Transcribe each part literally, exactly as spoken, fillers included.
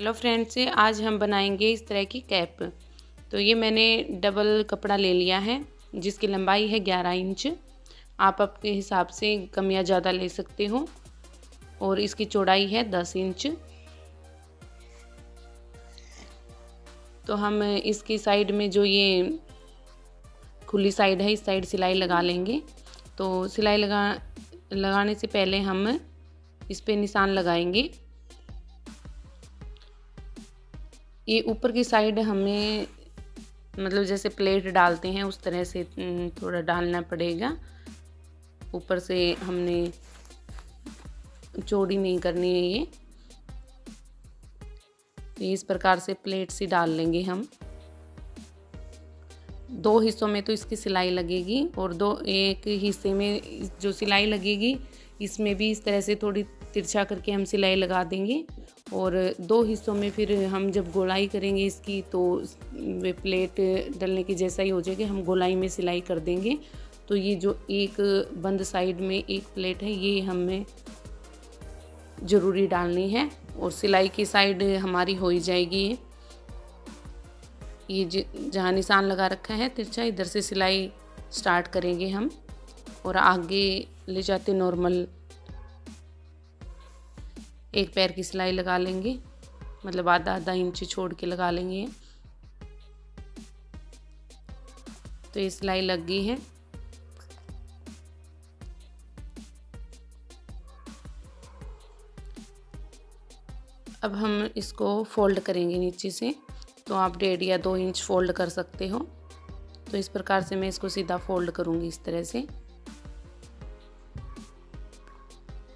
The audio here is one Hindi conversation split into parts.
हेलो फ्रेंड्स, आज हम बनाएंगे इस तरह की कैप। तो ये मैंने डबल कपड़ा ले लिया है जिसकी लंबाई है ग्यारह इंच। आप अपने हिसाब से कम या ज़्यादा ले सकते हो। और इसकी चौड़ाई है दस इंच। तो हम इसकी साइड में जो ये खुली साइड है इस साइड सिलाई लगा लेंगे। तो सिलाई लगा लगाने से पहले हम इस पे निशान लगाएंगे। ये ऊपर की साइड हमें मतलब जैसे प्लेट डालते हैं उस तरह से थोड़ा डालना पड़ेगा। ऊपर से हमने चौड़ी नहीं करनी है। ये ये इस प्रकार से प्लेट से डाल लेंगे हम। दो हिस्सों में तो इसकी सिलाई लगेगी और दो एक हिस्से में जो सिलाई लगेगी इसमें भी इस तरह से थोड़ी तिरछा करके हम सिलाई लगा देंगे। और दो हिस्सों में फिर हम जब गोलाई करेंगे इसकी तो वे प्लेट डलने की जैसा ही हो जाएगा, हम गोलाई में सिलाई कर देंगे। तो ये जो एक बंद साइड में एक प्लेट है ये हमें ज़रूरी डालनी है और सिलाई की साइड हमारी हो ही जाएगी। ये ये जहाँ निशान लगा रखा है तिरछा, इधर से सिलाई स्टार्ट करेंगे हम और आगे ले जाते नॉर्मल एक पैर की सिलाई लगा लेंगे, मतलब आधा आधा इंच छोड़ के लगा लेंगे। तो ये सिलाई लग गई है। अब हम इसको फोल्ड करेंगे नीचे से। तो आप डेढ़ या दो इंच फोल्ड कर सकते हो। तो इस प्रकार से मैं इसको सीधा फोल्ड करूँगी इस तरह से।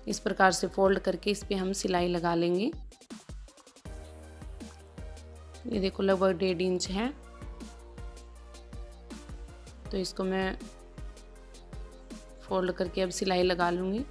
इस प्रकार से फोल्ड करके इस पर हम सिलाई लगा लेंगे। ये देखो लगभग डेढ़ इंच है। तो इसको मैं फोल्ड करके अब सिलाई लगा लूँगी।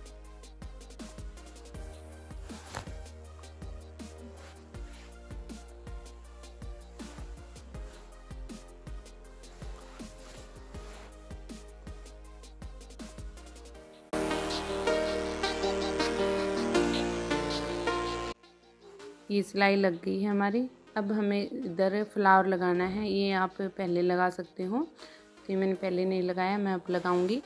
ये सिलाई लग गई है हमारी। अब हमें इधर फ्लावर लगाना है। ये आप पहले लगा सकते हो। तो ये मैंने पहले नहीं लगाया, मैं अब लगाऊंगी,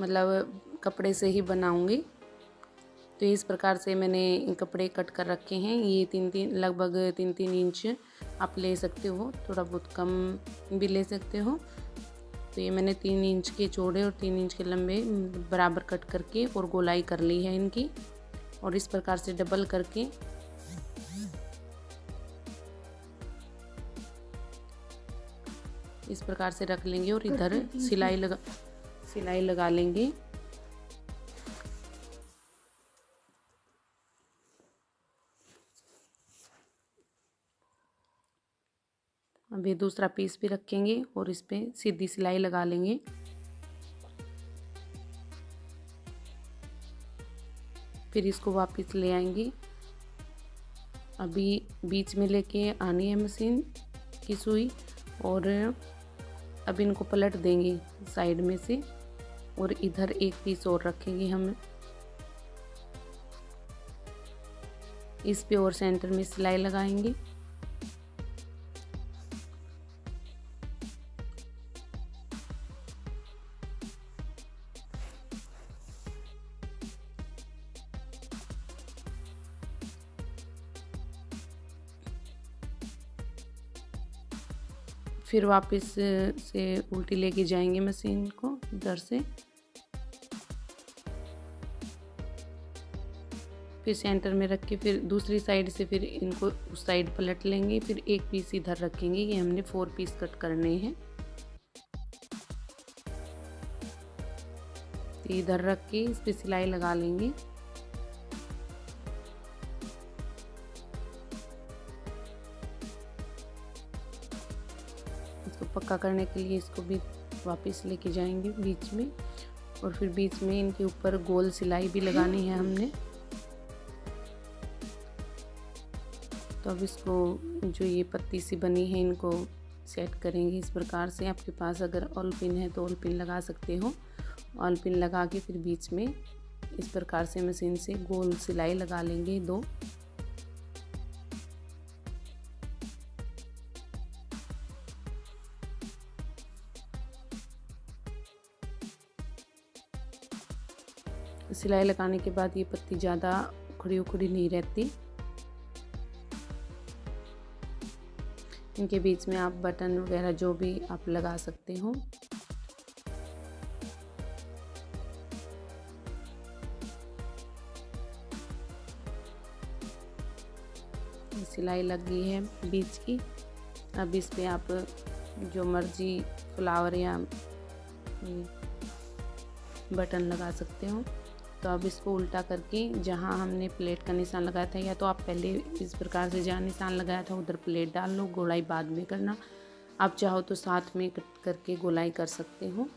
मतलब कपड़े से ही बनाऊंगी। तो इस प्रकार से मैंने कपड़े कट कर रखे हैं। ये तीन तीन लगभग तीन तीन इंच आप ले सकते हो, थोड़ा बहुत कम भी ले सकते हो। तो ये मैंने तीन इंच के चौड़े और तीन इंच के लंबे बराबर कट करके और गोलाई कर ली है इनकी। और इस प्रकार से डबल करके इस प्रकार से रख लेंगे और इधर सिलाई लगा सिलाई लगा लेंगे। अब ये दूसरा पीस भी रखेंगे और इस पे सीधी सिलाई लगा लेंगे। फिर इसको वापस ले आएंगे। अभी बीच में लेके आनी है मशीन की सुई और अब इनको पलट देंगे साइड में से और इधर एक पीस और रखेंगे हम। इस पे और सेंटर में सिलाई लगाएंगे। फिर वापस से उल्टी लेके जाएंगे मशीन को इधर से। फिर सेंटर में रख के फिर दूसरी साइड से फिर इनको उस साइड पलट लेंगे। फिर एक पीस इधर रखेंगे। ये हमने फोर पीस कट करने हैं। तो इधर रख के इस पर सिलाई लगा लेंगे। पक्का करने के लिए इसको भी वापस लेके जाएंगे बीच में और फिर बीच में इनके ऊपर गोल सिलाई भी लगानी है हमने। तो अब इसको जो ये पत्ती सी बनी है इनको सेट करेंगे इस प्रकार से। आपके पास अगर ऑल पिन है तो ऑल पिन लगा सकते हो। ऑल पिन लगा के फिर बीच में इस प्रकार से मशीन से गोल सिलाई लगा लेंगे दो। सिलाई लगाने के बाद ये पत्ती ज़्यादा उखड़ी उखड़ी नहीं रहती। इनके बीच में आप बटन वगैरह जो भी आप लगा सकते हो। सिलाई लग गई है बीच की। अब इस पे आप जो मर्जी फ्लावर या बटन लगा सकते हो। तो अब इसको उल्टा करके जहाँ हमने प्लेट का निशान लगाया था, या तो आप पहले इस प्रकार से जहाँ निशान लगाया था उधर प्लेट डाल लो, गोलाई बाद में करना। आप चाहो तो साथ में कट करके गोलाई कर सकते हो।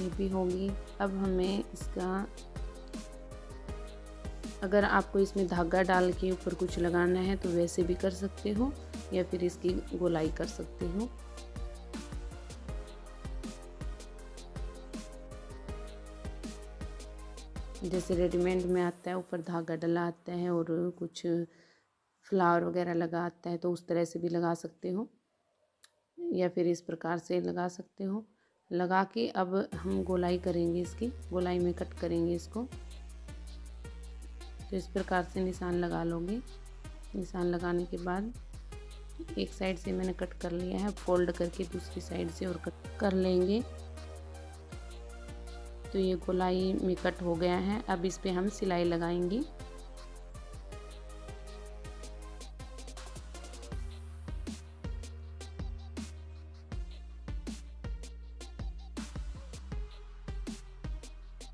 ये भी होगी। अब हमें इसका, अगर आपको इसमें धागा डाल के ऊपर कुछ लगाना है तो वैसे भी कर सकते हो, या फिर इसकी गोलाई कर सकते हो। जैसे रेडीमेड में आता है, ऊपर धागा डला आता है और कुछ फ्लावर वगैरह लगा आता है, तो उस तरह से भी लगा सकते हो, या फिर इस प्रकार से लगा सकते हो। लगा के अब हम गोलाई करेंगे, इसकी गोलाई में कट करेंगे इसको। तो इस प्रकार से निशान लगा लोगे। निशान लगाने के बाद एक साइड से मैंने कट कर लिया है, फोल्ड करके दूसरी साइड से और कट कर लेंगे। तो ये गोलाई में कट हो गया है। अब इस पे हम सिलाई लगाएंगे।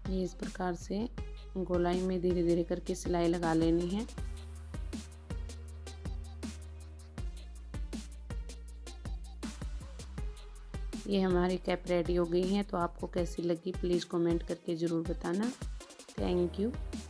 ये इस प्रकार से गोलाई में धीरे धीरे करके सिलाई लगा लेनी है। ये हमारी कैप रेडी हो गई है। तो आपको कैसी लगी प्लीज़ कमेंट करके ज़रूर बताना। Thank you.